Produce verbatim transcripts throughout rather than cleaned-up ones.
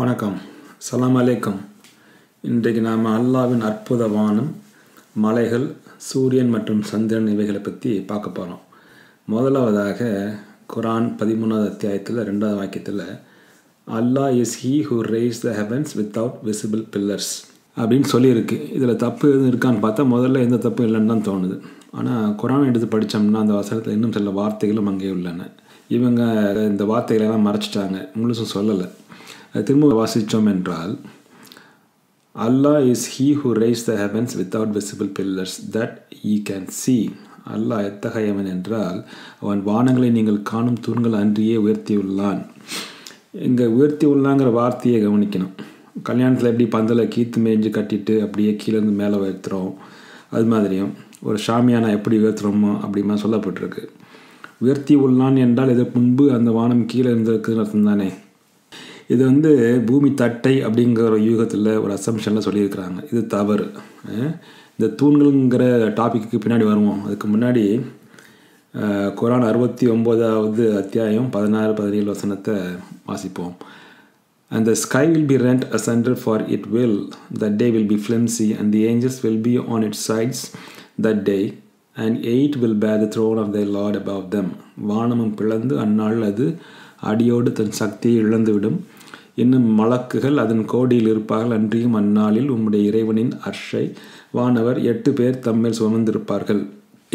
வணக்கம் சலாம் அலைக்கம் இன்றைக்கு நாம் அல்லாஹ்வின் அற்புத வானம் மலைகள் சூரியன் மற்றும் சந்திரன் இவைகளை பற்றி பார்க்க போகிறோம் முதலாவதாக குர்ஆன் பதிமூன்றாவது அத்தியாயத்தில் இரண்டாவது வாக்கியத்தில் Allah is he who raised the heavens without visible pillars அப்படினு சொல்லியிருக்கு இதில் தப்பு எதுவும் இருக்கான்னு பார்த்தா முதல்ல எந்த தப்பு இல்லைன்னு தான் தோணுது ஆனால் குர்ஆனை எடுத்து படித்தோம்னா அந்த வசனத்தில் இன்னும் சில வார்த்தைகளும் அங்கே உள்ளன இவங்க இந்த வார்த்தைகளெல்லாம் மறைச்சிட்டாங்க முழுசும் சொல்லலை திரும்ப வாசித்தோம் என்றால் Allah is he who raised the heavens without visible pillars that ye can see Allah எத்தகையவன் என்றால் அவன் வானங்களை நீங்கள் காணும் தூண்கள் அன்றியே உயர்த்தியுள்ளான் இங்கே உயர்த்தியுள்ளாங்கிற வார்த்தையை கவனிக்கணும் கல்யாணத்தில் எப்படி பந்தலை கீத்து மேய்ஞ்சு கட்டிட்டு அப்படியே கீழேருந்து மேலே உயர்த்துறோம் அது மாதிரியும் ஒரு ஷாமியானா எப்படி உயர்த்துறோமோ அப்படிமா சொல்லப்பட்டிருக்கு உயர்த்தி உள்ளான் என்றால் இதற்கு முன்பு அந்த வானம் கீழே இருந்திருக்குன்னு அர்த்தம் தானே இது வந்து பூமி தட்டை அப்படிங்கிற ஒரு யூகத்தில் ஒரு அசம்ஷனில் சொல்லியிருக்கிறாங்க இது தவறு இந்த தூண்களுங்கிற டாப்பிக்கு பின்னாடி வருவோம் அதுக்கு முன்னாடி குர்ஆன் அறுபத்தி ஒம்போதாவது அத்தியாயம் பதினாறு பதினேழு வசனத்தை வாசிப்போம் And the sky will be rent asunder for it will. That day will be flimsy and the angels will be on its sides that day. And eight will bear the throne of their Lord above them. வானமும் பிளந்து அந்நாள் அது அடியோடு தன் சக்தியை இழந்துவிடும் இன்னும் மலக்குகள் அதன் கோடியில் இருப்பார்கள் அன்றியும் அந்நாளில் உம்முடைய இறைவனின் அர்ஷை வானவர் எட்டு பேர் தம்மேல் சுமந்திருப்பார்கள்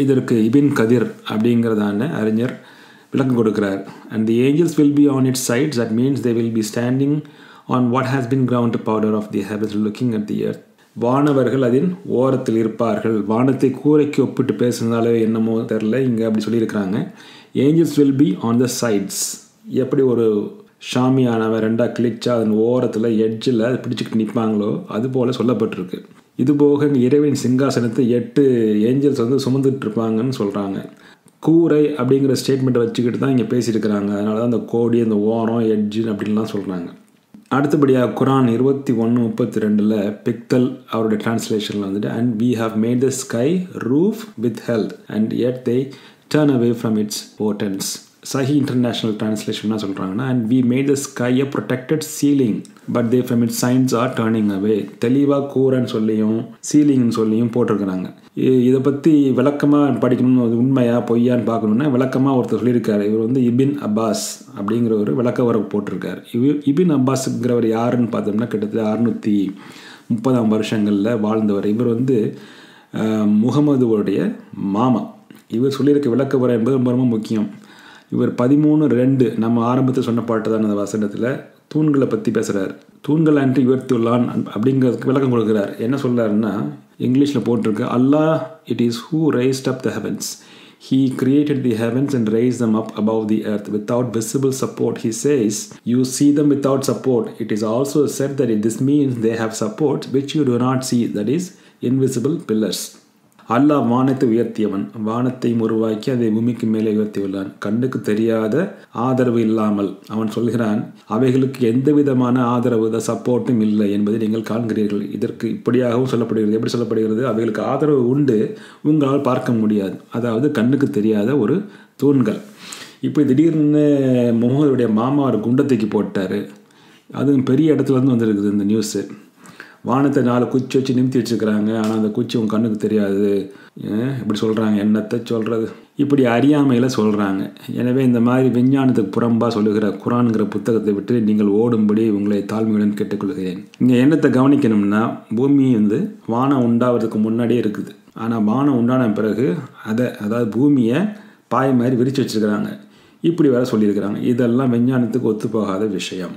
இதற்கு இபின் கதிர் அப்படிங்கிறதான அறிஞர் விளக்கம் கொடுக்கிறார் and the angels will be on its sides that means they will be standing on what has been ground powder of the habits looking at the earth வானவர்கள் அதன் ஓரத்தில் இருப்பார்கள் வானத்தை கூரைக்கு ஒப்பிட்டு பேசுகிறதுனாலே என்னமோ தெரில இங்கே அப்படி சொல்லியிருக்கிறாங்க angels will be on the sides எப்படி ஒரு ஷாமியானவன் ரெண்டாக கிளிச்சா அதன் ஓரத்தில் எட்ஜில் அதை பிடிச்சிக்கிட்டு நிற்பாங்களோ அதுபோல் சொல்லப்பட்டிருக்கு இதுபோக இறைவன் சிங்காசனத்தை எட்டு ஏஞ்சல்ஸ் வந்து சுமந்துட்டு இருப்பாங்கன்னு சொல்கிறாங்க கூரை அப்படிங்கிற ஸ்டேட்மெண்ட்டை வச்சுக்கிட்டு தான் இங்கே பேசியிருக்கிறாங்க அதனால தான் அந்த கோடி அந்த ஓரம் எட்ஜின்னு அப்படின்லாம் சொல்கிறாங்க அடுத்தபடியாக குர்ஆன் இருபத்தி ஒன்று முப்பத்தி ரெண்டில் பிக்தல் அவருடைய டிரான்ஸ்லேஷனில் வந்துட்டு and we have made the sky roof withheld and yet they turn away from its portents Sahih international டிரான்ஸ்லேஷன்னா சொல்கிறாங்கன்னா and we made the sky a protected ceiling but they from its signs are turning away தெளிவாக கூரைன்னு சொல்லியும் சீலிங்னு சொல்லியும் போட்டிருக்கிறாங்க இதை பற்றி விளக்கமாக படிக்கணும்னு அது உண்மையாக பொய்யான்னு பார்க்கணுன்னா விளக்கமாக ஒருத்தர் சொல்லியிருக்காரு இவர் வந்து இபின் அப்பாஸ் அப்படிங்கிற ஒரு விளக்க உரை போட்டிருக்கார் இவ் இபின் அப்பாஸுங்கிறவர் யாருன்னு பார்த்தோம்னா கிட்டத்தட்ட அறுநூற்றி முப்பதாம் வருஷங்களில் வாழ்ந்தவர் இவர் வந்து முகமதுவோடைய மாமா இவர் சொல்லியிருக்க விளக்க உரை என்பது ரொம்ப ரொம்ப முக்கியம் இவர் பதிமூணு ரெண்டு நம்ம ஆரம்பத்தில் சொன்ன பாட்டு தான் அந்த வசனத்தில் தூண்களை பற்றி பேசுகிறார் தூண்கள் அன்று உயர்த்தியுள்ளான் அப்படிங்கிறதுக்கு விளக்கம் கொடுக்குறார் என்ன சொல்கிறாருன்னா இங்கிலீஷில் போட்டிருக்கு Allah it is who raised up the heavens. He created the heavens and raised them up above the earth without visible support. He says, you see them without support. It is also said that this means they have support which you do not see, that is, invisible pillars. Allah வானத்தை உயர்த்தியவன் வானத்தை உருவாக்கி அதை பூமிக்கு மேலே உயர்த்தியுள்ளான் கண்ணுக்கு தெரியாத ஆதரவு இல்லாமல் அவன் சொல்கிறான் அவைகளுக்கு எந்த விதமான ஆதரவு த சப்போர்ட்டும் இல்லை என்பதை நீங்கள் காண்கிறீர்கள் இதற்கு இப்படியாகவும் சொல்லப்படுகிறது எப்படி சொல்லப்படுகிறது அவைகளுக்கு ஆதரவு உண்டு உங்களால் பார்க்க முடியாது அதாவது கண்ணுக்கு தெரியாத ஒரு தூண்கள் இப்போ திடீர்னு முகமதுடைய மாமா ஒரு குண்டத்துக்கு போட்டார் அதுவும் பெரிய இடத்துலேருந்து வந்துருக்குது இந்த நியூஸு வானத்தை நாலு குச்சி வச்சு நிமித்தி வச்சுருக்கிறாங்க ஆனால் அந்த குச்சி உன் கண்ணுக்கு தெரியாது இப்படி சொல்கிறாங்க என்னத்தை சொல்கிறது இப்படி அறியாமையில் சொல்கிறாங்க எனவே இந்த மாதிரி விஞ்ஞானத்துக்கு புறம்பாக சொல்லுகிற குர்ஆன்கிற புத்தகத்தை விட்டு நீங்கள் ஓடும்படி உங்களை தாழ்மையுடன் கேட்டுக்கொள்கிறேன் இங்கே என்னத்தை கவனிக்கணும்னா பூமி வந்து வானம் உண்டாகிறதுக்கு முன்னாடியே இருக்குது ஆனால் வானம் உண்டான பிறகு அதை அதாவது பூமியை பாய் மாதிரி விரித்து வச்சுருக்கிறாங்க இப்படி வேற சொல்லியிருக்கிறாங்க இதெல்லாம் விஞ்ஞானத்துக்கு ஒத்துப்போகாத விஷயம்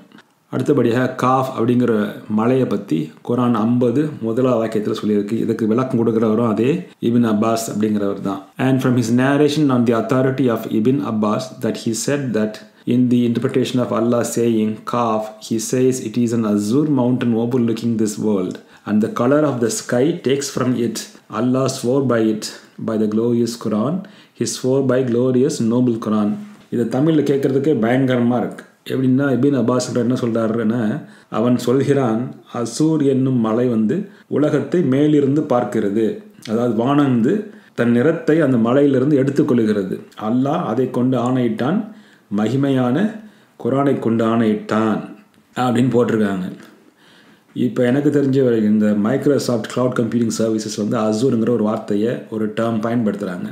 அடுத்தபடியாக காஃப் அப்படிங்கிற மலையை பற்றி குர்ஆன் ஐம்பது முதலாவது வாக்கியத்தில் சொல்லியிருக்கு இதுக்கு விளக்கம் கொடுக்குறவரும் அதே இபின் அப்பாஸ் அப்படிங்கிறவர் தான் and from his narration on the authority of Ibn Abbas that he said that in the interpretation of Allah saying Qaf he says it is an azure mountain overlooking this world and the colour of the sky takes from it Allah swore by it by the glorious Quran he swore by glorious noble Quran இதை தமிழில் கேட்குறதுக்கே பயங்கரமாக இருக்குது எப்படின்னா ibn Abbas என்ன சொல்கிறாருன்னா அவன் சொல்கிறான் Azure என்னும் மலை வந்து உலகத்தை மேலிருந்து பார்க்கிறது அதாவது வானம் வந்து தன் நிறத்தை அந்த மலையிலிருந்து எடுத்துக்கொள்கிறது அல்லாஹ் அதை கொண்டு ஆணையிட்டான் மகிமையான குர்ஆனை கொண்டு ஆணையிட்டான் அப்படின்னு போட்டிருக்காங்க. இப்போ எனக்கு தெரிஞ்ச வரைக்கும் இந்த மைக்ரோசாஃப்ட் க்ளவுட் கம்ப்யூட்டிங் சர்வீசஸ் வந்து அசூருங்கிற ஒரு வார்த்தையை ஒரு டேர்ம் பயன்படுத்துகிறாங்க.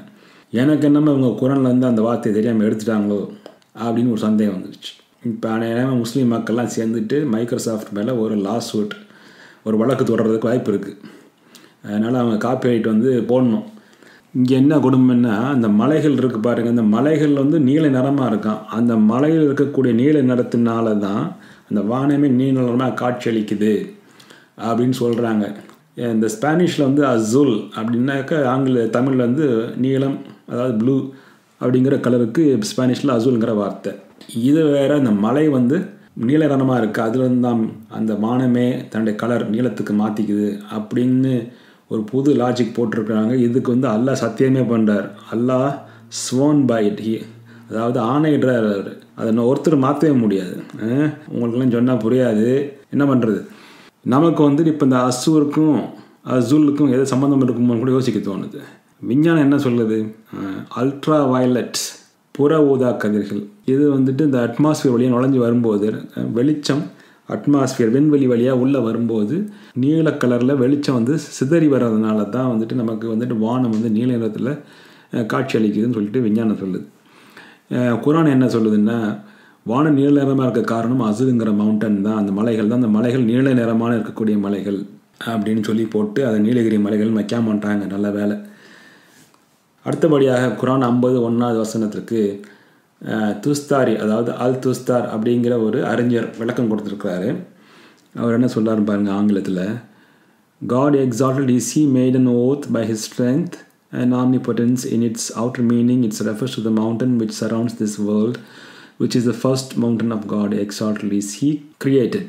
எனக்கு என்னமோ இவங்க குரானில் வந்து அந்த வார்த்தையை தெரியாமல் எடுத்துட்டாங்களோ அப்படின்னு ஒரு சந்தேகம் வந்துடுச்சு. இப்போ ஆனால் முஸ்லீம் மக்கள்லாம் சேர்ந்துட்டு மைக்ரோசாஃப்ட் மேலே ஒரு லாஸ்ட் ஒரு வழக்கு தொடர்றதுக்கு வாய்ப்பு இருக்குது. அதனால் அவங்க காப்பிரைட் வந்து போடணும். இங்கே என்ன கொடுமைன்னா, அந்த மலைகள் இருக்குது பாருங்கள், அந்த மலைகள் வந்து நீல நிறமாக இருக்கான். அந்த மலையில் இருக்கக்கூடிய நீல நிறத்தினால தான் அந்த வானமே நீல நிறமாக காட்சியளிக்குது அப்படின்னு சொல்கிறாங்க. இந்த ஸ்பானிஷில் வந்து அசுல் அப்படின்னாக்கா, ஆங்கில தமிழில் வந்து நீலம், அதாவது ப்ளூ அப்படிங்கிற கலருக்கு ஸ்பானிஷில் அசுல்ங்கிற வார்த்தை. இது வேறு, அந்த மலை வந்து நீல நிறமாக இருக்குது, அதுலேருந்து தான் அந்த வானமே தன்னுடைய கலர் நீளத்துக்கு மாற்றிக்குது அப்படின்னு ஒரு புது லாஜிக் போட்டிருக்கிறாங்க. இதுக்கு வந்து அல்லாஹ் சத்தியமே பண்ணுறார். Allah sworn by it, he அதாவது ஆணையிடுறார். அதை நான் ஒருத்தர் மாற்றவே முடியாது. உங்களுக்கெல்லாம் சொன்னால் புரியாது. என்ன பண்ணுறது, நமக்கு வந்து இப்போ இந்த அசுருக்கும் அசுலுக்கும் எது சம்மந்தம் இருக்குமோன்னு கூட யோசிக்க தோணுது. விஞ்ஞானம் என்ன சொல்லுது, அல்ட்ரா வயலட் புற ஊதா கதிர்கள் இது வந்துட்டு இந்த அட்மாஸ்பியர் வழியாக நுழைஞ்சு வரும்போது, வெளிச்சம் அட்மாஸ்பியர் விண்வெளி வழியாக உள்ளே வரும்போது நீல கலரில் வெளிச்சம் வந்து சிதறி வர்றதுனால தான் வந்துட்டு நமக்கு வந்துட்டு வானம் வந்து நீல நிறத்தில் காட்சி அளிக்குதுன்னு சொல்லிட்டு விஞ்ஞானம் சொல்லுது. குரான் என்ன சொல்லுதுன்னா, வானம் நீல நிறமாக இருக்க காரணம் அசுதுங்கிற மவுண்டன் தான், அந்த மலைகள் தான், அந்த மலைகள் நீல நிறமான இருக்கக்கூடிய மலைகள் அப்படின்னு சொல்லி போட்டு அதை நீலகிரி மலைகள் வைக்க மாட்டாங்க. நல்ல வேலை. அடுத்தபடியாக குரான் ஐம்பது ஒன்றாவது வசனத்திற்கு துஸ்தாரி, அதாவது அல் துஸ்தார் அப்படிங்கிற ஒரு அறிஞர் விளக்கம் கொடுத்துருக்கிறாரு. அவர் என்ன சொல்கிறாரு பாருங்கள் ஆங்கிலத்தில், God exalted is he made an oath by his strength and omnipotence in its outer meaning. It refers to the mountain which surrounds this world, which is the first mountain of God. Exalted is he created,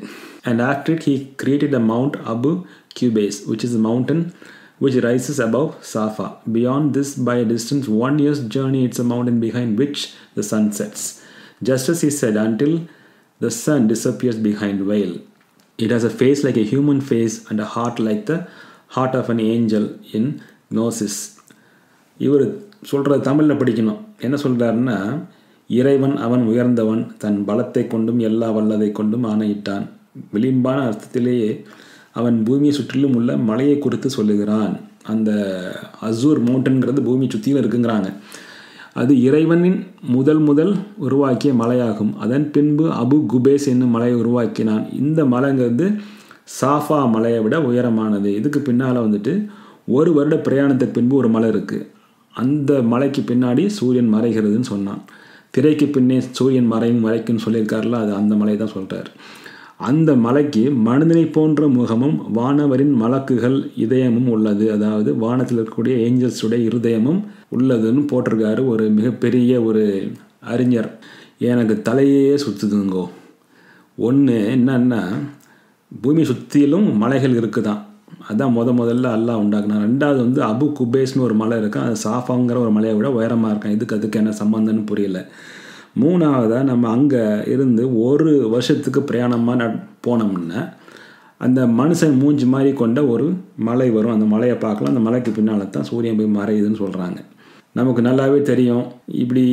and after it he created a mount Abu Qubays, which is a mountain which rises above Safa. Beyond this, by a distance one year's journey, it's a mountain behind which the sun sets. Just as he said, until the sun disappears behind Vail. It has a face like a human face and a heart like the heart of an angel in Gnosis. இவர் சொல்கிற தமிழில் படிக்கணும். என்ன சொல்கிறாருன்னா, இறைவன் அவன் உயர்ந்தவன், தன் பலத்தை கொண்டும் எல்லா வல்லதை கொண்டும் ஆணையிட்டான். விளிம்பான அர்த்தத்திலேயே அவன் பூமியை சுற்றிலும் உள்ள மலையை குறித்து சொல்லுகிறான். அந்த அசூர் மவுண்டன்கிறது பூமியை சுற்றிலும் இருக்குங்கிறாங்க. அது இறைவனின் முதல் முதல் உருவாக்கிய மலையாகும். அதன் பின்பு அபு குபேஸ் என்னும் மலையை உருவாக்கினான். இந்த மலைங்கிறது சாஃபா மலையை விட உயரமானது. இதுக்கு பின்னால் வந்துட்டு ஒரு வருட பிரயாணத்துக்கு பின்பு ஒரு மலை இருக்குது. அந்த மலைக்கு பின்னாடி சூரியன் மறைகிறதுன்னு சொன்னான். திரைக்கு பின்னே சூரியன் மறையும் மறைக்குன்னு சொல்லியிருக்காருல, அது அந்த மலையை தான் சொல்கிறார். அந்த மலைக்கு மனிதனை போன்ற முகமும் வானவரின் மலக்குகள் இதயமும் உள்ளது, அதாவது வானத்தில் இருக்கக்கூடிய ஏஞ்சல்ஸுடைய இருதயமும் உள்ளதுன்னு போட்டிருக்காரு ஒரு மிகப்பெரிய ஒரு அறிஞர். எனக்கு தலையே சுற்றுதுங்கோ. ஒன்று என்னன்னா, பூமி சுற்றிலும் மலைகள் இருக்குதான், அதுதான் முத முதல்ல அல்லாஹ் உண்டாக்குனான். ரெண்டாவது வந்து அபு குபேஸ்னு ஒரு மலை இருக்கான், அது சாஃபாங்கிற ஒரு மலையை விட உயரமாக இருக்கான். இதுக்கு அதுக்கு என்ன சம்பந்தம்னு புரியல. மூணாவதாக, நம்ம அங்கே இருந்து ஒரு வருஷத்துக்கு பிரயாணமாக போனோம்னா அந்த மனுஷன் மூஞ்சி மாதிரி கொண்ட ஒரு மலை வரும். அந்த மலையை பார்க்கலாம். அந்த மலைக்கு பின்னால் தான் சூரியன் போய் மறையுதுன்னு சொல்கிறாங்க. நமக்கு நல்லாவே தெரியும். இப்படி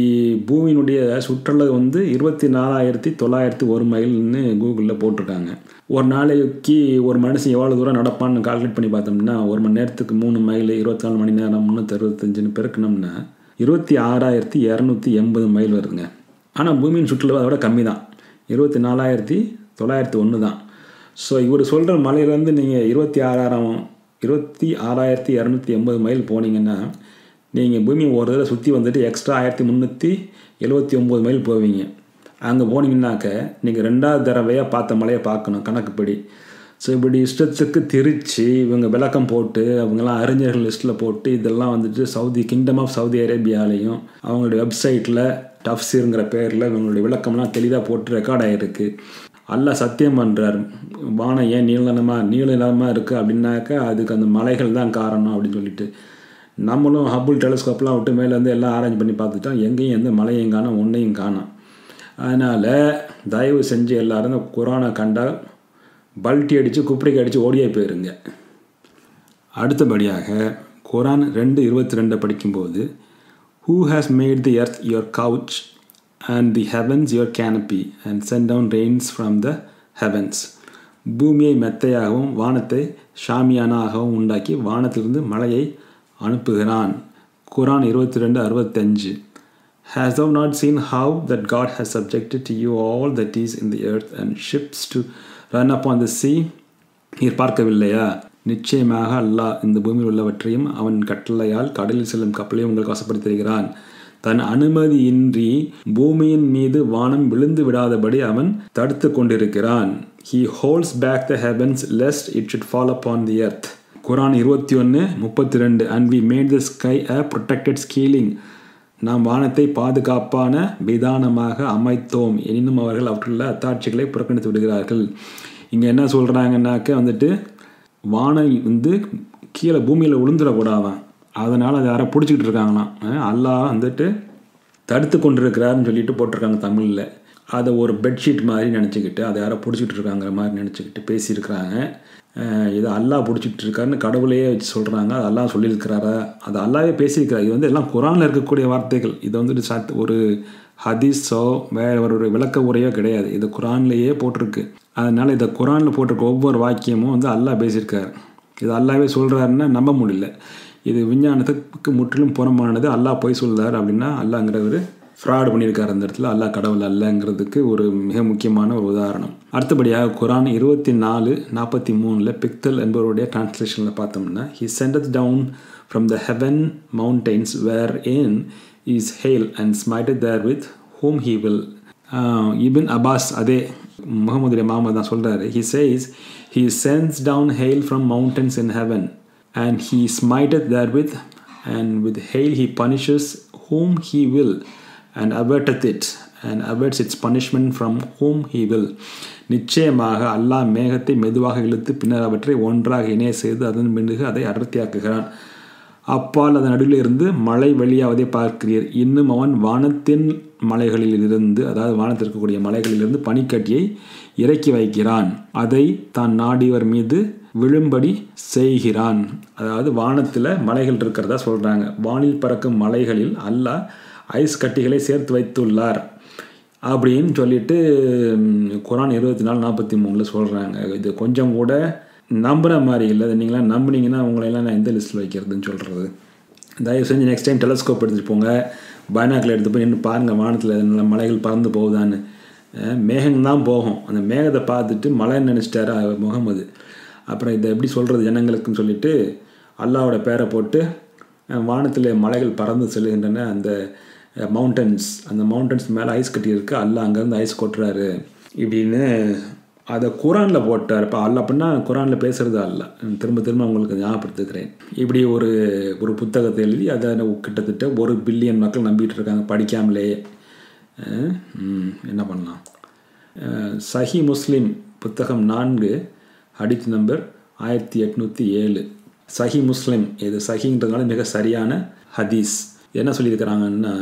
பூமியினுடைய சுற்றுலா வந்து இருபத்தி நாலாயிரத்தி தொள்ளாயிரத்தி ஒரு மைல்னு கூகுளில் போட்டிருக்காங்க. ஒரு நாளைக்கு ஒரு மனுஷன் எவ்வளோ தூரம் நடப்பான்னு கால்குலேட் பண்ணி பார்த்தோம்னா, ஒரு மணி நேரத்துக்கு மூணு மைல், இருபத்தி நாலு மணி நேரம் முந்நூற்றி அறுபத்தஞ்சுன்னு பெருக்கணும்னா இருபத்தி ஆறாயிரத்தி இரநூத்தி எண்பது மைல் வருதுங்க. ஆனால் பூமியின் சுற்றுலா அதோட கம்மி தான், இருபத்தி நாலாயிரத்தி தொள்ளாயிரத்தி ஒன்று தான். ஸோ இவர் சொல்கிற மலையிலேருந்து நீங்கள் இருபத்தி ஆறாயிரம் இருபத்தி ஆறாயிரத்தி இரநூத்தி எண்பது மைல் போனீங்கன்னா, நீங்கள் பூமியை ஒரு தடவை சுற்றி வந்துட்டு எக்ஸ்ட்ரா ஆயிரத்தி முந்நூற்றி எழுபத்தி ஒம்பது மைல் போவீங்க. அங்கே போனீங்கன்னாக்க நீங்கள் ரெண்டாவது தடவையாக பார்த்த மலையை பார்க்கணும் கணக்குப்படி. ஸோ இப்படி இஷ்டத்துக்கு திரிச்சு இவங்க விளக்கம் போட்டு, அவங்கெல்லாம் அறிஞர்கள் லிஸ்ட்டில் போட்டு, இதெல்லாம் வந்துட்டு சவுதி கிங்டம் ஆஃப் சவுதி அரேபியாலையும் அவங்களுடைய வெப்சைட்டில் டஃப்ஸுங்கிற பேரில் இவங்களுடைய விளக்கம்லாம் தெளிவாக போட்டு ரெக்கார்ட் ஆகிருக்கு. அல்லாஹ் சத்தியம் பண்ணுறார், வானம் ஏன் நீளமாக நீள நிலமாக இருக்குது அப்படின்னாக்கா அதுக்கு அந்த மலைகள் தான் காரணம் அப்படின்னு சொல்லிட்டு. நம்மளும் ஹபுல் டெலிஸ்கோப்லாம் விட்டு மேலேருந்து எல்லாம் அரேஞ்ச் பண்ணி பார்த்துட்டோம், எங்கேயும் எந்த மலையும் காணும், ஒன்றையும் காணும். அதனால் தயவு செஞ்சு எல்லோரும் இந்த குரானை கண்டால் பல்ட்டி அடித்து குப்பரிக்கு அடித்து ஓடியே போயிருங்க. அடுத்தபடியாக குரான் ரெண்டு இருபத்தி ரெண்டை படிக்கும்போது, who has made the earth your couch and the heavens your canopy and sent down rains from the heavens. பூமியை மெத்தையாகவும் வானத்தை ஷாமியானாகவும் உண்டாக்கி வானத்திலிருந்து மழையை அனுப்புகிறான். Quran twenty-two sixty-five. Has thou not seen how that God has subjected to you all that is in the earth and ships to run upon the sea? நீர் பார்க்கவில்லையா? நிச்சயமாக அல்லாஹ் இந்த பூமியில் உள்ளவற்றையும் அவன் கட்டளையால் கடலில் செல்லும் கப்பலையும் உங்களுக்கு வசப்படுத்தியிருக்கிறான். தன் அனுமதியின்றி பூமியின் மீது வானம் விழுந்து விடாதபடி அவன் தடுத்து கொண்டிருக்கிறான். He holds back the heavens lest it should fall upon the earth. Quran twenty-one thirty-two. And we made the sky a protected scaling. நாம் வானத்தை பாதுகாப்பான விதானமாக அமைத்தோம். எனினும் அவர்கள் அவற்றுள்ள அத்தாட்சிகளை புறக்கணித்து விடுகிறார்கள். இங்கே என்ன சொல்கிறாங்கன்னாக்க வந்துட்டு வானம் வந்து கீழே பூமியில் விழுந்துடக்கூடாதான், அதனால் அதை யாரை பிடிச்சிக்கிட்டு இருக்காங்களாம், அல்லாஹ் வந்துட்டு தடுத்து கொண்டிருக்கிறாருன்னு சொல்லிட்டு போட்டிருக்காங்க தமிழில். அதை ஒரு பெட்ஷீட் மாதிரி நினச்சிக்கிட்டு அதை யாரை பிடிச்சிக்கிட்டு இருக்காங்கிற மாதிரி நினச்சிக்கிட்டு பேசியிருக்கிறாங்க. இது அல்லாஹ் பிடிச்சிட்டு இருக்காருன்னு கடவுளையே வச்சு சொல்கிறாங்க. அது அல்லாஹ் சொல்லியிருக்கிறாரா? அது அல்லாவே பேசியிருக்கிறார். இது வந்து எல்லாம் குரானில் இருக்கக்கூடிய வார்த்தைகள். இது வந்துட்டு சாத் ஒரு ஹதீஸோ வேறு ஒரு விளக்க உரையோ கிடையாது. இது குரான்லேயே போட்டிருக்கு. அதனால் இதை குரானில் போட்டிருக்க ஒவ்வொரு வாக்கியமும் வந்து அல்லாஹ் பேசியிருக்காரு. இது அல்லாவே சொல்கிறாருன்னா நம்ப முடியல. இது விஞ்ஞானத்துக்கு முற்றிலும் புறமானது. அல்லாஹ் போய் சொல்கிறார் அப்படின்னா அல்லாங்கிறவர் ஃப்ராட் பண்ணியிருக்கார் அந்த இடத்துல. அல்லாஹ் கடவுள் அல்லங்கிறதுக்கு ஒரு மிக முக்கியமான ஒரு உதாரணம். அடுத்தபடியாக குரான் இருபத்தி நாலு நாற்பத்தி மூணில் பிக்தல் என்பவருடைய டிரான்ஸ்லேஷனில் பார்த்தோம்னா, he sendeth down from the heaven mountains wherein is hail and smiteth therewith whom he will. Ibn Abbas அதே முகமதுடைய மாமது தான் சொல்கிறாரு. he says he sends down hail from mountains in heaven and he smiteth therewith and with hail he punishes whom he will and averteth it and averts its punishment from whom he will. நிச்சயமாக அல்லாஹ் மேகத்தை மெதுவாக இழுத்து பின்னர் அவற்றை ஒன்றாக இணைய செய்து அதன் பிறகு அதை அடர்த்தியாக்குகிறான். அப்பால் அதன் நடுவில் இருந்து மழை வெளியாவதை பார்க்கிறீர். இன்னும் அவன் வானத்தின் மலைகளிலிருந்து, அதாவது வானத்தில் இருக்கக்கூடிய மலைகளிலிருந்து பனிக்கட்டியை இறக்கி வைக்கிறான். அதை தான் நாடியவர் மீது விழும்படி செய்கிறான். அதாவது வானத்தில் மலைகள் இருக்கிறதா சொல்கிறாங்க. வானில் பறக்கும் மலைகளில் அல்லாஹ் ஐஸ் கட்டிகளை சேர்த்து வைத்துள்ளார் அப்படின்னு சொல்லிட்டு குரான் இருபத்தி நாலு நாற்பத்தி மூணில் சொல்கிறாங்க. இது கொஞ்சம் கூட நம்புகிற மாதிரி இல்லை. நீங்களாம் நம்புனீங்கன்னா அவங்களெல்லாம் நான் எந்த லிஸ்ட்டில் வைக்கிறதுன்னு சொல்கிறது. தயவு செஞ்சு நெக்ஸ்ட் டைம் டெலஸ்கோப் எடுத்துகிட்டு போங்க, பைனாக்கில் எடுத்து போய் நின்று பாருங்கள் வானத்தில் நல்ல மலைகள் பறந்து போகுதான்னு. மேகம்தான் போகும். அந்த மேகத்தை பார்த்துட்டு மலைன்னு நினச்சிட்டாரு முகமது. அப்புறம் இதை எப்படி சொல்கிறது ஜனங்களுக்குன்னு சொல்லிட்டு அல்லாவோட பேரை போட்டு வானத்தில் மலைகள் பறந்து செல்கின்றன, அந்த மவுண்டன்ஸ் அந்த மவுண்டன்ஸ் மேலே ஐஸ் கட்டியிருக்கு, அல்லா அங்கேருந்து ஐஸ் கொட்டுறாரு இப்படின்னு அதை குரானில் போட்டார். இப்போ அல்ல அப்படின்னா குரானில் பேசுகிறது அல்ல. திரும்ப திரும்ப அவங்களுக்கு ஞாபகப்படுத்துக்கிறேன். இப்படி ஒரு ஒரு புத்தகத்தை எழுதி அதை கிட்டத்தட்ட ஒரு பில்லியன் மக்கள் நம்பிகிட்டு இருக்காங்க படிக்காமலே. என்ன பண்ணலாம்? சஹி முஸ்லீம் புத்தகம் நான்கு ஹதீஸ் நம்பர் ஆயிரத்தி எட்நூற்றி ஏழு. சஹி முஸ்லிம் இது சஹின்றதுனால மிக சரியான ஹதீஸ். என்ன சொல்லியிருக்கிறாங்கன்னா,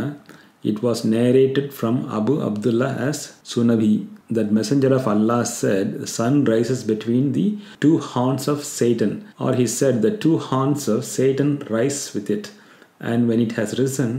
it was narrated from Abu Abdullah as சுனபி that messenger of Allah said the sun rises between the two horns of Satan, or he said the two horns of Satan rise with it, and when it has risen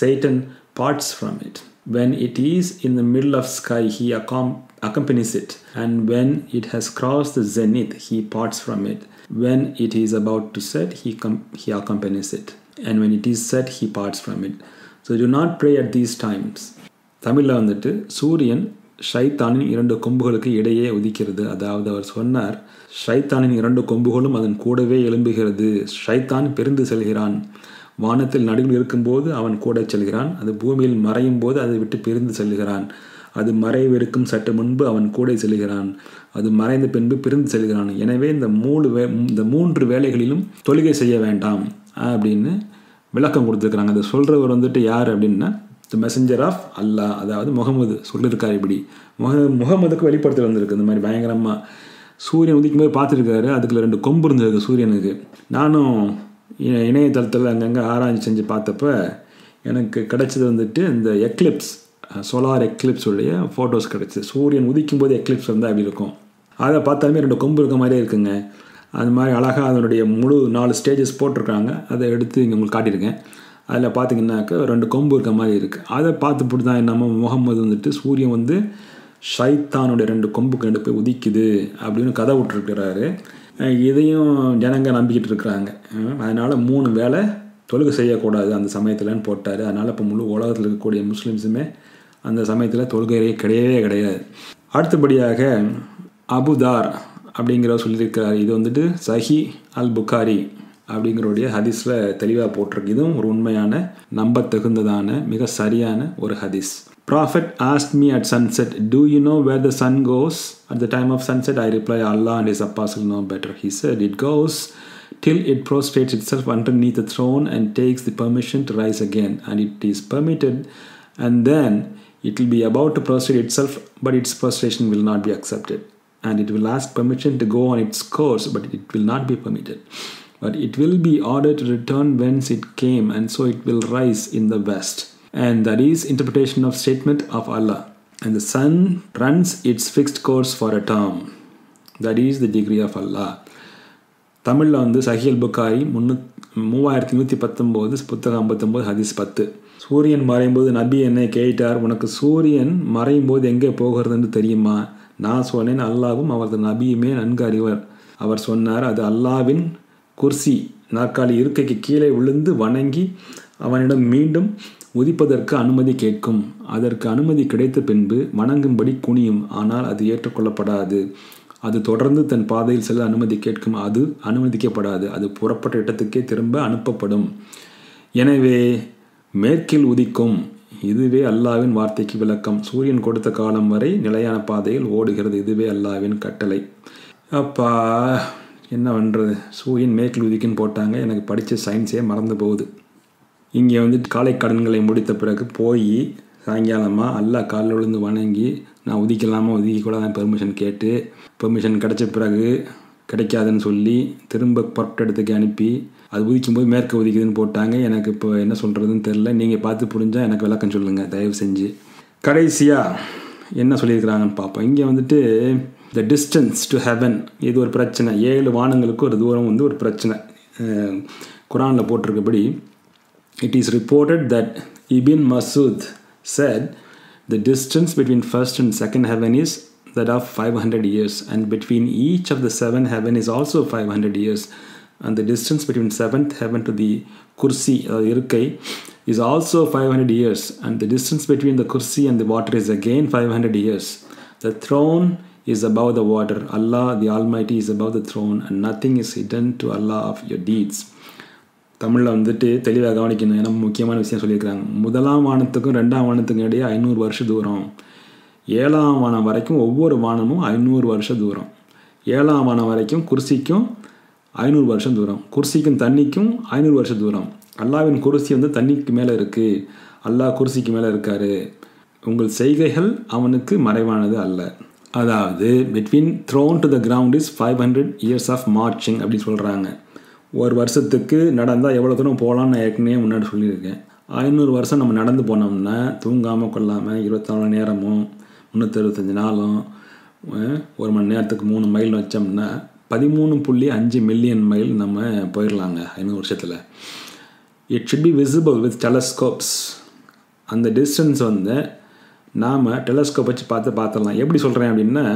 Satan parts from it. When it is in the middle of sky he accompanies it, and when it has crossed the zenith he parts from it. When it is about to set he com- he accompanies it, and when it is set he parts from it, so do not pray at these times. தமிழ்ல வந்துட்டு சூரியன் ஷைத்தானின் இரண்டு கொம்புகளுக்கு இடையே உதிக்கிறது. அதாவது அவர் சொன்னார், ஷைத்தானின் இரண்டு கொம்புகளும் அதன் கூடவே எழும்புகிறது. ஷைத்தான் பெருந்து செல்கிறான். வானத்தில் நடுவில் இருக்கும்போது அவன் கூட செல்கிறான். அது பூமியில் மறையும் போது அதை விட்டு பெருந்து செல்கிறான். அது மறைவிருக்கும் சற்று முன்பு அவன் கூட செல்கிறான். அது மறைந்த பின்பு பிரிந்து செல்கிறான். எனவே இந்த மூணு வே இந்த மூன்று வேலைகளிலும் தொழுகை செய்ய வேண்டாம் அப்படின்னு விளக்கம் கொடுத்துருக்குறாங்க. அதை சொல்கிறவர் வந்துட்டு யார் அப்படின்னா, த மெசஞ்சர் ஆஃப் அல்லா, அதாவது முகமது சொல்லியிருக்காரு. இப்படி முக முகமதுக்கு வெளிப்படுத்த வந்திருக்கு. இந்த மாதிரி பயங்கரமாக சூரியன் உதிக்கும் போது பார்த்துருக்காரு. அதுக்குள்ள ரெண்டு கொம்பு இருந்திருக்கு சூரியனுக்கு. நானும் இணையதளத்தில் அங்கங்கே ஆராய்ச்சி செஞ்சு பார்த்தப்ப எனக்கு கிடைச்சது வந்துட்டு இந்த எக்லிப்ஸ், சோலார் எக்லிப்ஸ் உடைய ஃபோட்டோஸ் கிடச்சிது. சூரியன் உதிக்கும் போது எக்லிப்ஸ் வந்து அப்படி இருக்கும். அதை பார்த்தாலுமே ரெண்டு கொம்பு இருக்க மாதிரியே இருக்குங்க. அது மாதிரி அழகாக அதனுடைய முழு நாலு ஸ்டேஜஸ் போட்டிருக்காங்க. அதை எடுத்து இங்கே உங்களுக்கு காட்டியிருக்கேன். அதில் பார்த்திங்கன்னாக்க ரெண்டு கொம்பு இருக்க மாதிரி இருக்குது. அதை பார்த்துப்பிட்டு தான் என்னமோ முகமது வந்துட்டு சூரியன் வந்து ஷைத்தானோட ரெண்டு கொம்புக்கு ரெண்டு போய் உதிக்குது அப்படின்னு கதை விட்டுருக்கிறாரு. இதையும் ஜனங்க நம்பிக்கிட்டு இருக்கிறாங்க. அதனால் மூணு வேளை தொழுகை செய்யக்கூடாது அந்த சமயத்தில்னு போட்டார். அதனால் இப்போ முழு உலகத்தில் இருக்கக்கூடிய முஸ்லீம்ஸுமே அந்த சமயத்தில் தொழுகையே கிடையவே கிடையாது. அடுத்தபடியாக அபுதார் அப்படிங்கிற சொல்லியிருக்கிறார். இது வந்துட்டு சஹி அல் புகாரி அப்படிங்கிறோடைய ஹதீஸில் தெளிவாக போட்டிருக்கு. இதுவும் ஒரு உண்மையான நம்பத்தகுந்ததான மிக சரியான ஒரு ஹதீஸ். Prophet asked me at sunset, do you know where the sun goes? At the time of sunset, I replied, Allah and His Apostle know better. He said, it goes till it prostrates itself underneath the throne and takes the permission to rise again. And it is permitted, and then it will be about to prostrate itself, but its prostration will not be accepted. And it will ask permission to go on its course, but it will not be permitted. But it will be ordered to return whence it came, and so it will rise in the west. And that is interpretation of statement of Allah. And the sun runs its fixed course for a term. That is the degree of Allah. Tamil on the Sahih al-Bukhari, thirty-three nineteen, fifty-nine, Hadith ten. Suriyan marayumbodhu Nabi ennai keitar, unakku Suriyan marayumbodhu enga pogiradhu theriyuma? நான் சொன்னேன், அல்லாவும் அவரது நபியுமே நன்கு அறிவர். அவர் சொன்னார், அது அல்லாவின் குர்சி நாற்காலி இருக்கைக்கு கீழே விழுந்து வணங்கி அவனிடம் மீண்டும் உதிப்பதற்கு அனுமதி கேட்கும். அதற்கு அனுமதி கிடைத்த பின்பு வணங்கும்படி குனியும், ஆனால் அது ஏற்றுக்கொள்ளப்படாது. அது தொடர்ந்து தன் பாதையில் செல்ல அனுமதி கேட்கும், அது அனுமதிக்கப்படாது. அது புறப்பட்ட இடத்துக்கே திரும்ப அனுப்பப்படும். எனவே மேற்கில் உதிக்கும். இதுவே அல்லாவின் வார்த்தைக்கு விளக்கம். சூரியன் கொடுத்த காலம் வரை நிலையான பாதையில் ஓடுகிறது. இதுவே அல்லாவின் கட்டளை. அப்பா என்ன பண்ணுறது, சூரியன் மேற்கில் உதிக்குன்னு போட்டாங்க, எனக்கு படித்த சயின்ஸே மறந்து போகுது. இங்கே வந்துட்டு காலை கடன்களை முடித்த பிறகு போய் சாயங்காலமாக அல்லா காலில் விழுந்து வணங்கி நான் உதிக்கலாமா உதிக்கக்கூடாதான் பெர்மிஷன் கேட்டு, பெர்மிஷன் கிடைச்ச பிறகு கிடைக்காதுன்னு சொல்லி திரும்ப பொறுப்பு இடத்துக்கு அனுப்பி, அது உதிக்கும்போது மேற்கு உதிக்குதுன்னு போட்டாங்க. எனக்கு இப்போ என்ன சொல்கிறதுன்னு தெரில, நீங்கள் பார்த்து புரிஞ்சால் எனக்கு விளக்கம் சொல்லுங்கள் தயவு செஞ்சு. கடைசியாக என்ன சொல்லியிருக்கிறாங்கன்னு பார்ப்போம். இங்கே வந்துட்டு த டிஸ்டன்ஸ் டு ஹெவன், இது ஒரு பிரச்சனை. ஏழு வானங்களுக்கு ஒரு தூரம் வந்து ஒரு பிரச்சனை. குரானில் போட்டிருக்கபடி it is reported that Ibn Masud said the distance between first and second heaven is that of five hundred years, and between each of the seven heaven is also five hundred years. And the distance between seventh heaven to the kursi or irkai is also five hundred years, and the distance between the kursi and the water is again five hundred years. The throne is above the water. Allah the Almighty is above the throne, and nothing is hidden to Allah of your deeds. தமிழ்ல வந்துட்டு தெளிவாக கவனிக்கணும், ஏன்னா முக்கியமான விஷயம் சொல்லியிருக்கிறாங்க. முதலாம் வானத்துக்கும் ரெண்டாம் வானத்துக்கும் இடையே ஐநூறு வருஷ தூரம். ஏழாம் வானம் வரைக்கும் ஒவ்வொரு வானமும் ஐநூறு வருஷ தூரம். ஏழாம் வானம் வரைக்கும் குர்சிக்கும் ஐநூறு வருஷம் தூரம். குர்சிக்கும் தண்ணிக்கும் ஐநூறு வருஷம் தூரம். அல்லாவின் குர்சி வந்து தண்ணிக்கு மேலே இருக்குது. அல்லாஹ் குர்சிக்கு மேலே இருக்கார். உங்கள் செய்கைகள் அவனுக்கு மறைவானது அல்ல. அதாவது between throne to the ground is five hundred years of marching அப்படின்னு சொல்கிறாங்க. ஒரு வருஷத்துக்கு நடந்தால் எவ்வளோ தூரம் போகலான்னு நான் ஏற்கனவே முன்னாடி சொல்லியிருக்கேன். ஐநூறு வருஷம் நம்ம நடந்து போனோம்னா தூங்காமல் கொள்ளாமல் இருபத்தாலு மணி நேரமும் முந்நூற்றி அறுபத்தஞ்சு நாளும் ஒரு மணி நேரத்துக்கு மூணு மைல் வச்சோம்னா பதிமூணு புள்ளி அஞ்சு மில்லியன் மைல் நம்ம போயிடலாங்க ஐநூறு வருஷத்தில். It should be visible with telescopes. அந்த டிஸ்டன்ஸ் வந்து நாம் டெலஸ்கோப் வச்சு பார்த்து பார்த்துடலாம். எப்படி சொல்கிறேன் அப்படின்னா,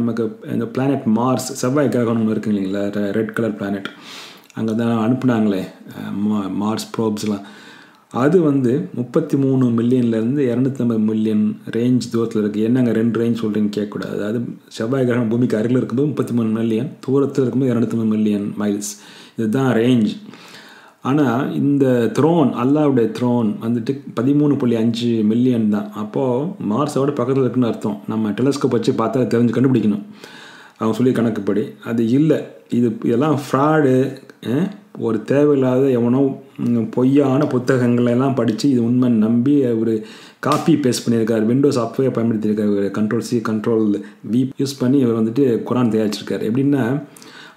நமக்கு இந்த பிளானட் மார்ஸ் செவ்வாய் கிரகம் ஒன்று இருக்குங்க இல்லைங்களா, ரெட் கலர் பிளானட், அங்கே தான் அனுப்புனாங்களே மார்ஸ் ப்ரோப்ஸ்லாம். அது வந்து முப்பத்தி மூணு மில்லியன்லேருந்து இரநூத்தம்பது மில்லியன் ரேஞ்ச் தூரத்தில் இருக்குது. என்னங்க ரெண்டு ரேஞ்ச் சொல்கிறீங்க கேட்கக்கூடாது. அதாவது செவ்வாய் கிரகம் பூமிக்கு அருகில் இருக்கும்போது முப்பத்தி மூணு மில்லியன், தூரத்தில் இருக்கும்போது இரநூத்தம்பது மில்லியன் மைல்ஸ், இதுதான் ரேஞ்ச். ஆனால் இந்த த்ரோன், அல்லாவுடைய த்ரோன் வந்துட்டு பதிமூணு புள்ளி அஞ்சு மில்லியன் தான். அப்போது மார்ஸோட பக்கத்தில் இருக்குன்னு அர்த்தம். நம்ம டெலஸ்கோப் வச்சு பார்த்தா தெரிஞ்சு கண்டுபிடிக்கணும் அவங்க சொல்லி கணக்குப்படி. அது இல்லை, இது இதெல்லாம் ஃப்ராடு, ஒரு தேவையில்லாத எவனோ பொய்யான புத்தகங்களெல்லாம் படித்து இது உண்மை நம்பி ஒரு காப்பி பேஸ்ட் பண்ணியிருக்கார். விண்டோஸ் சாஃப்ட்வேர் பயன்படுத்தியிருக்காரு, control C control V use பண்ணி இவர் வந்துட்டு குரான் தயாரிச்சிருக்காரு. எப்படின்னா,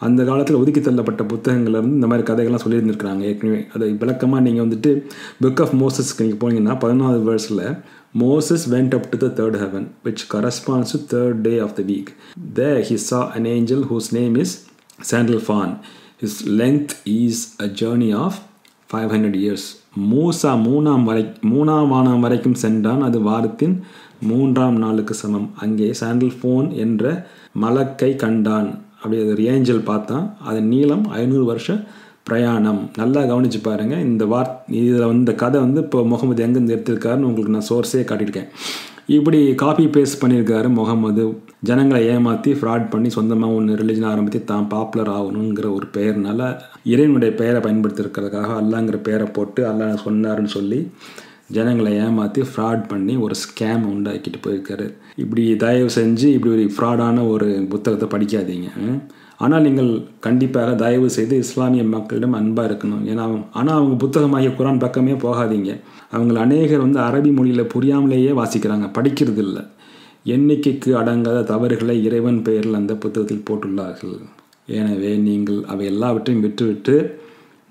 அந்த காலத்தில் ஒதுக்கி தள்ளப்பட்ட புத்தகங்களில் வந்து இந்த மாதிரி கதைகள்லாம் சொல்லியிருந்துருக்கிறாங்க ஏற்கனவே. அதை விளக்கமாக நீங்கள் வந்துட்டு புக் ஆஃப் மோசஸ்க்கு நீங்கள் போனீங்கன்னா பதினாறு வேர்ஸில் Moses went up to the third heaven, which corresponds to third day of the week. There he saw an angel whose name is Sandalphon. His length is a journey of five hundred years. Musa மூணாம் வரை மூணாம் வானம் வரைக்கும் சென்றான். அது வாரத்தின் மூன்றாம் நாளுக்கு சமம். அங்கே சாண்டல் போன் என்ற மலக்கை கண்டான். அப்படி அது ஏஞ்சல் பார்த்தான். அது நீளம் ஐநூறு வருஷ பிரயாணம். நல்லா கவனிச்சு பாருங்க. இந்த வார் இதில் வந்து கதை வந்து இப்போ முகமது எங்கேருந்து எடுத்திருக்காருன்னு உங்களுக்கு நான் சோர்ஸே காட்டியிருக்கேன். இப்படி காப்பி பேஸ்ட் பண்ணியிருக்காரு முகமது. ஜனங்களை ஏமாற்றி ஃப்ராட் பண்ணி சொந்தமாக ஒன்று ரிலீஜன் ஆரம்பித்து தான் பாப்புலர் ஆகணுங்கிற ஒரு பெயர்னால இறைவனுடைய பெயரை பயன்படுத்திருக்கிறதுக்காக அல்லாங்கிற பெயரை போட்டு அல்லா சொன்னார்னு சொல்லி ஜனங்களை ஏமாற்றி ஃப்ராட் பண்ணி ஒரு ஸ்கேம் உண்டாக்கிட்டு போயிருக்காரு. இப்படி தயவு செஞ்சு இப்படி ஒரு ஃப்ராடான ஒரு புத்தகத்தை படிக்காதீங்க. ஆனால் நீங்கள் கண்டிப்பாக தயவு செய்து இஸ்லாமிய மக்களிடம் அன்பாக இருக்கணும். ஏன்னா ஆனால் அவங்க புத்தகமாகிய குரான் பக்கமே போகாதீங்க. அவங்களை அநேகர் வந்து அரபி மொழியில் புரியாமலேயே வாசிக்கிறாங்க, படிக்கிறது இல்லை. எண்ணிக்கைக்கு அடங்காத தவறுகளை இறைவன் பெயரில் அந்த புத்தகத்தில் போட்டுள்ளார்கள். எனவே நீங்கள் அவை எல்லாவற்றையும் விட்டுவிட்டு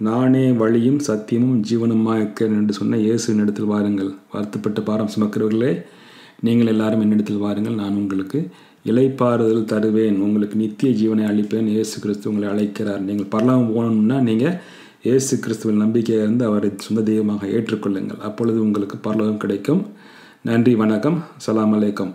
நானே வழியும் சத்தியமும் ஜீவனமாக இருக்கிறேன் என்று சொன்ன இயேசு என்னிடத்தில் வாருங்கள். வருத்தப்பட்டு பாரம் சுமக்கிறவர்களே, நீங்கள் எல்லாரும் என்னிடத்தில் வாருங்கள், நான் உங்களுக்கு இலைப்பாறுதல் தருவேன், உங்களுக்கு நித்திய ஜீவனை அளிப்பேன். இயேசு கிறிஸ்து உங்களை அழைக்கிறார். நீங்கள் பரலோகம் போகணும்னா நீங்கள் இயேசு கிறிஸ்துவில் நம்பிக்கையாக இருந்து அவரை சொந்த தெய்வமாக ஏற்றுக்கொள்ளுங்கள். அப்பொழுது உங்களுக்கு பரலோகம் கிடைக்கும். நன்றி, வணக்கம், அஸ்ஸலாமு அலைக்கும்.